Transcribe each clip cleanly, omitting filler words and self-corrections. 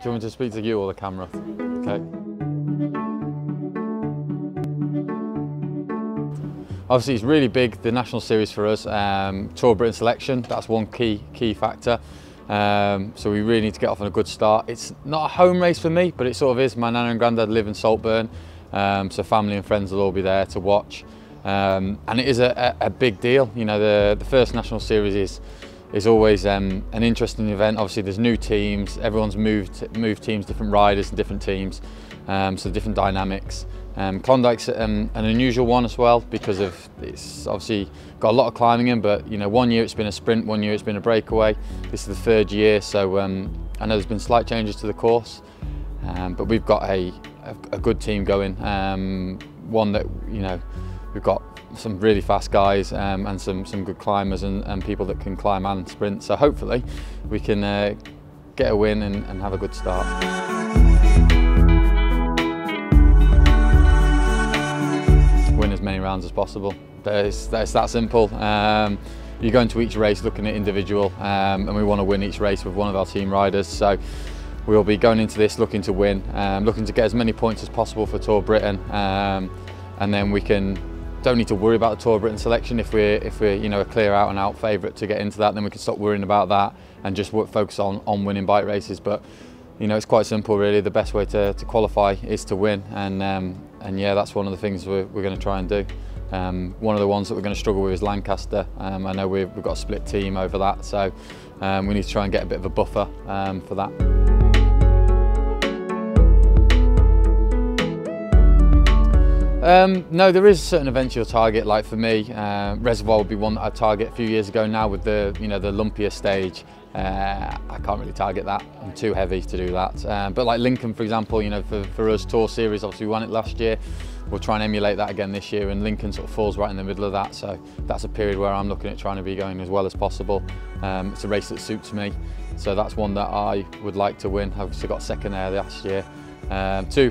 Do you want me to speak to you or the camera? Okay. Obviously, it's really big, the National Series for us. Tour of Britain selection, that's one key factor. So we really need to get off on a good start. It's not a home race for me, but it sort of is. My nana and granddad live in Saltburn, so family and friends will all be there to watch. And it is a big deal. You know, the first National Series is always an interesting event. Obviously, there's new teams. Everyone's moved teams, different riders and different teams, so different dynamics. Klondike's an unusual one as well because of it's obviously got a lot of climbing in. But you know, one year it's been a sprint, one year it's been a breakaway. This is the third year, so I know there's been slight changes to the course, but we've got a good team going. One that you know. We've got some really fast guys and some good climbers and people that can climb and sprint. So hopefully we can get a win and have a good start. Win as many rounds as possible. It's that simple. You go into each race looking at individual and we want to win each race with one of our team riders. So we'll be going into this looking to win, looking to get as many points as possible for Tour Britain, and then we can don't need to worry about the Tour of Britain selection. If we're you know a clear out and out favourite to get into that, then we can stop worrying about that and just focus on winning bike races. But you know it's quite simple really. The best way to qualify is to win, and yeah, that's one of the things we're going to try and do. One of the ones that we're going to struggle with is Lancaster. I know we've got a split team over that, so we need to try and get a bit of a buffer for that. No, there is certain events you'll target. Like for me, Reservoir would be one that I target a few years ago now with the, you know, the lumpier stage. I can't really target that. I'm too heavy to do that. But like Lincoln, for example, you know, for us, Tour Series, obviously we won it last year. We'll try and emulate that again this year, and Lincoln sort of falls right in the middle of that. So that's a period where I'm looking at trying to be going as well as possible. It's a race that suits me. So that's one that I would like to win. I've obviously got second there last year.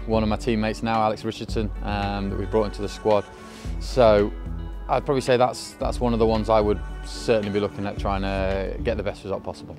One of my teammates now, Alex Richardson, that we brought into the squad. So I'd probably say that's one of the ones I would certainly be looking at trying to get the best result possible.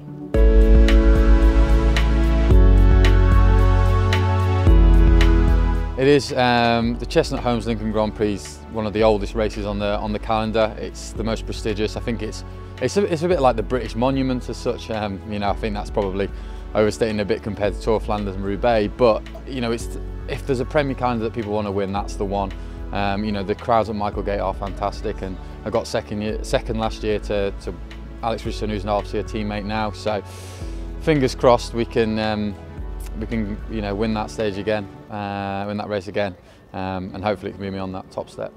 It is the Chestnut Homes Lincoln Grand Prix is one of the oldest races on the calendar. It's the most prestigious. I think it's a bit like the British Monument as such. You know, I think that's probably overstating a bit compared to Tour of Flanders and Roubaix, but you know, it's if there's a Premier calendar that people want to win, that's the one. You know, the crowds at Michael Gate are fantastic, and I got second last year to Alex Richardson, who's obviously a teammate now. So fingers crossed we can you know win that stage again, win that race again, and hopefully it can move me on that top step.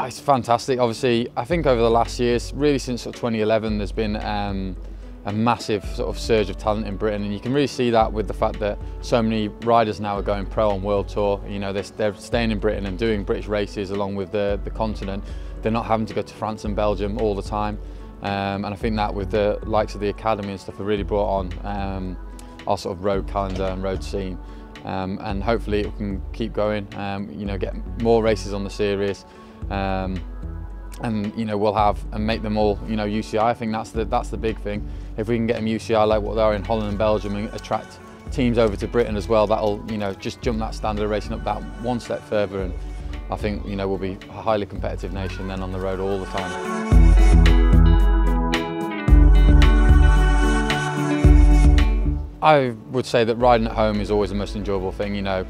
It's fantastic. Obviously, I think over the last years, really since sort of 2011, there's been a massive sort of surge of talent in Britain, and you can really see that with the fact that so many riders now are going pro on World Tour. You know, they're staying in Britain and doing British races along with the continent. They're not having to go to France and Belgium all the time, and I think that with the likes of the academy and stuff, have really brought on our sort of road calendar and road scene, and hopefully it can keep going. You know, get more races on the series. And you know we'll have and make them all you know UCI. I think that's the big thing. If we can get them UCI like what they are in Holland and Belgium and attract teams over to Britain as well, that'll you know just jump that standard of racing up that one step further. And I think you know we'll be a highly competitive nation then on the road all the time. I would say that riding at home is always the most enjoyable thing. You know.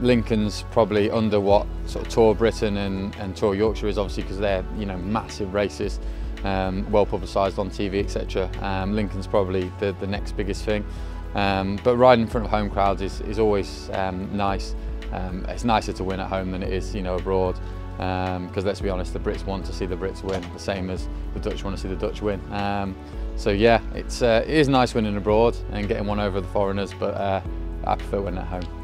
Lincoln's probably under what sort of Tour Britain and Tour Yorkshire is, obviously because they're you know massive races, well publicised on TV, etc. Lincoln's probably the next biggest thing, but riding in front of home crowds is always nice. It's nicer to win at home than it is you know abroad, because let's be honest, the Brits want to see the Brits win, the same as the Dutch want to see the Dutch win. So yeah, it is nice winning abroad and getting one over the foreigners, but I prefer winning at home.